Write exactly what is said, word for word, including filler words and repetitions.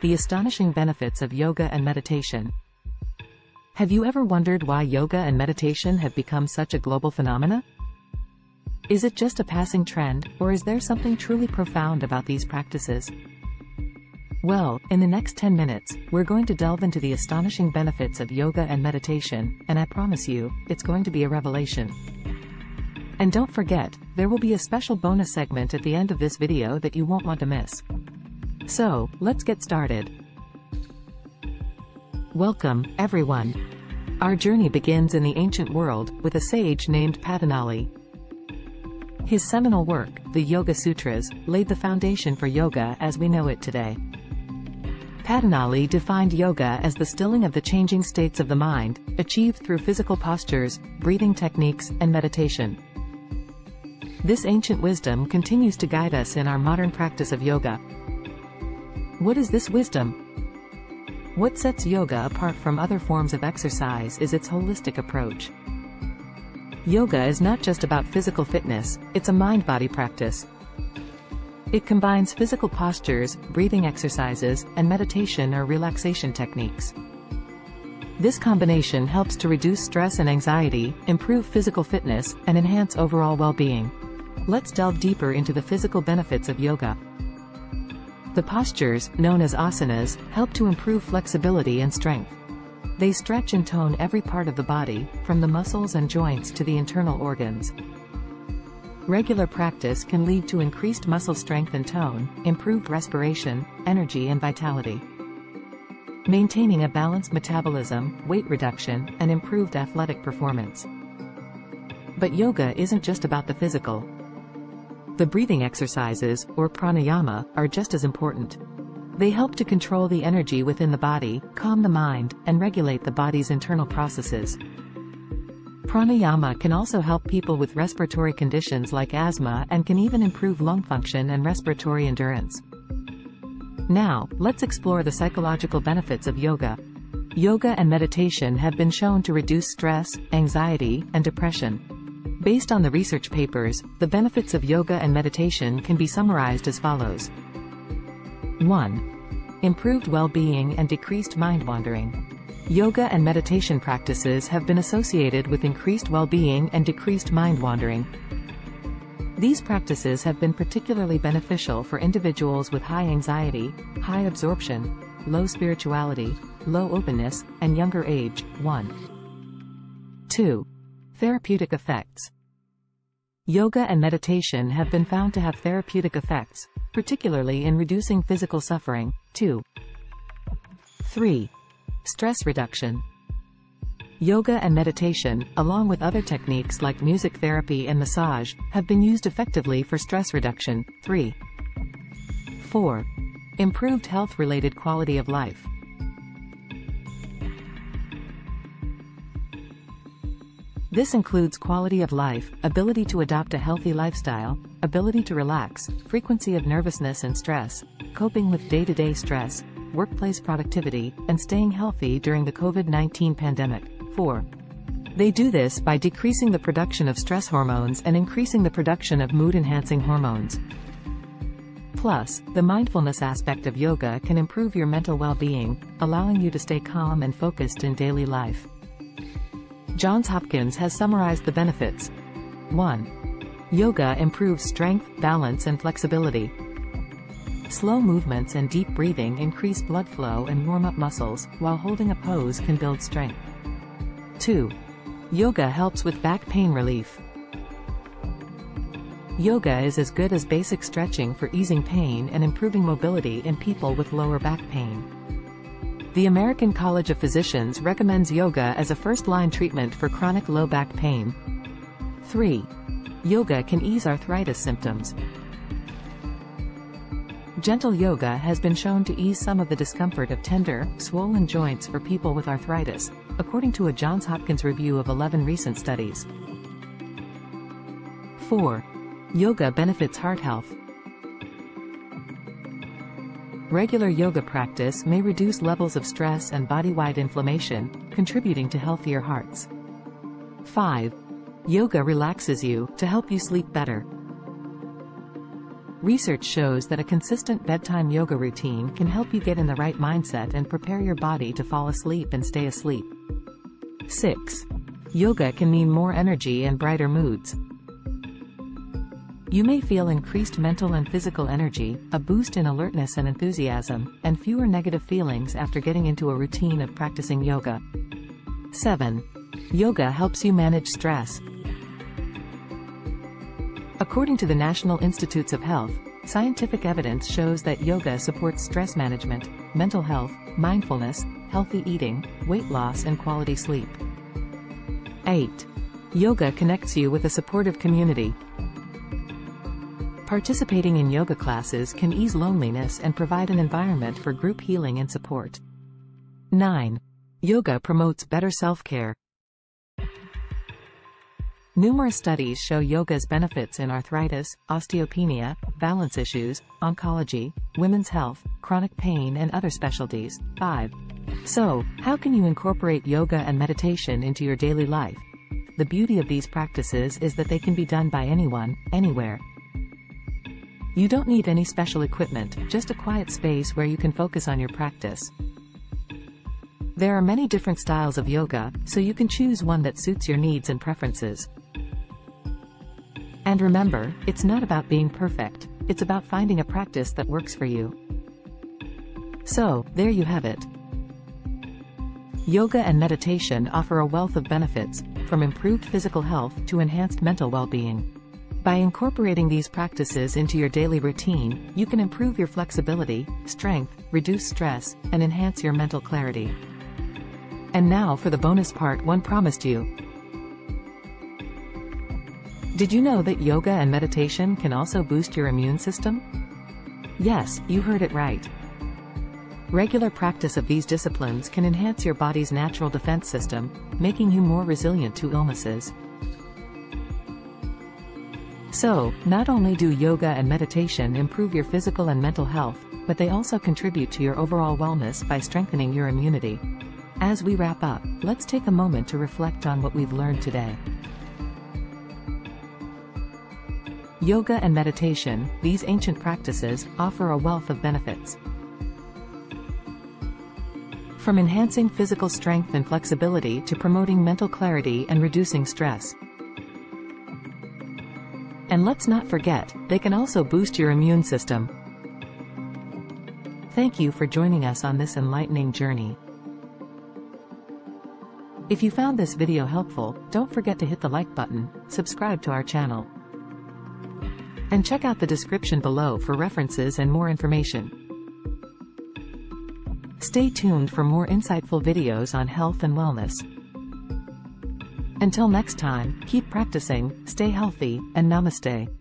The astonishing benefits of yoga and meditation. Have you ever wondered why yoga and meditation have become such a global phenomena? Is it just a passing trend, or is there something truly profound about these practices? Well, in the next ten minutes, we're going to delve into the astonishing benefits of yoga and meditation, and I promise you, it's going to be a revelation. And don't forget, there will be a special bonus segment at the end of this video that you won't want to miss. So, let's get started. Welcome, everyone. Our journey begins in the ancient world, with a sage named Patanjali. His seminal work, the Yoga Sutras, laid the foundation for yoga as we know it today. Patanjali defined yoga as the stilling of the changing states of the mind, achieved through physical postures, breathing techniques, and meditation. This ancient wisdom continues to guide us in our modern practice of yoga. What is this wisdom? What sets yoga apart from other forms of exercise is its holistic approach. Yoga is not just about physical fitness, it's a mind-body practice. It combines physical postures, breathing exercises, and meditation or relaxation techniques. This combination helps to reduce stress and anxiety, improve physical fitness, and enhance overall well-being. Let's delve deeper into the physical benefits of yoga. The postures, known as asanas, help to improve flexibility and strength. They stretch and tone every part of the body, from the muscles and joints to the internal organs. Regular practice can lead to increased muscle strength and tone, improved respiration, energy and vitality. Maintaining a balanced metabolism, weight reduction, and improved athletic performance. But yoga isn't just about the physical. The breathing exercises, or pranayama, are just as important. They help to control the energy within the body, calm the mind, and regulate the body's internal processes. Pranayama can also help people with respiratory conditions like asthma and can even improve lung function and respiratory endurance. Now, let's explore the psychological benefits of yoga. Yoga and meditation have been shown to reduce stress, anxiety, and depression. Based on the research papers, the benefits of yoga and meditation can be summarized as follows. one. Improved well-being and decreased mind wandering. Yoga and meditation practices have been associated with increased well-being and decreased mind wandering. These practices have been particularly beneficial for individuals with high anxiety, high absorption, low spirituality, low openness, and younger age. one. two. Therapeutic effects. Yoga and meditation have been found to have therapeutic effects, particularly in reducing physical suffering. two. three. Stress reduction. Yoga and meditation, along with other techniques like music therapy and massage, have been used effectively for stress reduction. three. four. Improved health-related quality of life. This includes quality of life, ability to adopt a healthy lifestyle, ability to relax, frequency of nervousness and stress, coping with day-to-day stress, workplace productivity, and staying healthy during the COVID nineteen pandemic. four. They do this by decreasing the production of stress hormones and increasing the production of mood-enhancing hormones. Plus, the mindfulness aspect of yoga can improve your mental well-being, allowing you to stay calm and focused in daily life. Johns Hopkins has summarized the benefits. one. Yoga improves strength, balance, and flexibility. Slow movements and deep breathing increase blood flow and warm up muscles, while holding a pose can build strength. two. Yoga helps with back pain relief. Yoga is as good as basic stretching for easing pain and improving mobility in people with lower back pain. The American College of Physicians recommends yoga as a first-line treatment for chronic low back pain. three. Yoga can ease arthritis symptoms. Gentle yoga has been shown to ease some of the discomfort of tender, swollen joints for people with arthritis, according to a Johns Hopkins review of eleven recent studies. four. Yoga benefits heart health. Regular yoga practice may reduce levels of stress and body-wide inflammation, contributing to healthier hearts. five. Yoga relaxes you to help you sleep better. Research shows that a consistent bedtime yoga routine can help you get in the right mindset and prepare your body to fall asleep and stay asleep. six. Yoga can mean more energy and brighter moods. You may feel increased mental and physical energy, a boost in alertness and enthusiasm, and fewer negative feelings after getting into a routine of practicing yoga. seven. Yoga helps you manage stress. According to the National Institutes of Health, scientific evidence shows that yoga supports stress management, mental health, mindfulness, healthy eating, weight loss, and quality sleep. eight. Yoga connects you with a supportive community. Participating in yoga classes can ease loneliness and provide an environment for group healing and support. nine. Yoga promotes better self-care. Numerous studies show yoga's benefits in arthritis, osteopenia, balance issues, oncology, women's health, chronic pain, and other specialties. five. So, how can you incorporate yoga and meditation into your daily life? The beauty of these practices is that they can be done by anyone, anywhere. You don't need any special equipment, just a quiet space where you can focus on your practice. There are many different styles of yoga, so you can choose one that suits your needs and preferences. And remember, it's not about being perfect, it's about finding a practice that works for you. So, there you have it. Yoga and meditation offer a wealth of benefits, from improved physical health to enhanced mental well-being. By incorporating these practices into your daily routine, you can improve your flexibility, strength, reduce stress, and enhance your mental clarity. And now for the bonus part one promised you. Did you know that yoga and meditation can also boost your immune system? Yes, you heard it right. Regular practice of these disciplines can enhance your body's natural defense system, making you more resilient to illnesses. So, not only do yoga and meditation improve your physical and mental health, but they also contribute to your overall wellness by strengthening your immunity. As we wrap up, let's take a moment to reflect on what we've learned today. Yoga and meditation, these ancient practices, offer a wealth of benefits. From enhancing physical strength and flexibility to promoting mental clarity and reducing stress. And let's not forget, they can also boost your immune system. Thank you for joining us on this enlightening journey. If you found this video helpful, don't forget to hit the like button, subscribe to our channel, and check out the description below for references and more information. Stay tuned for more insightful videos on health and wellness. Until next time, keep practicing, stay healthy, and namaste.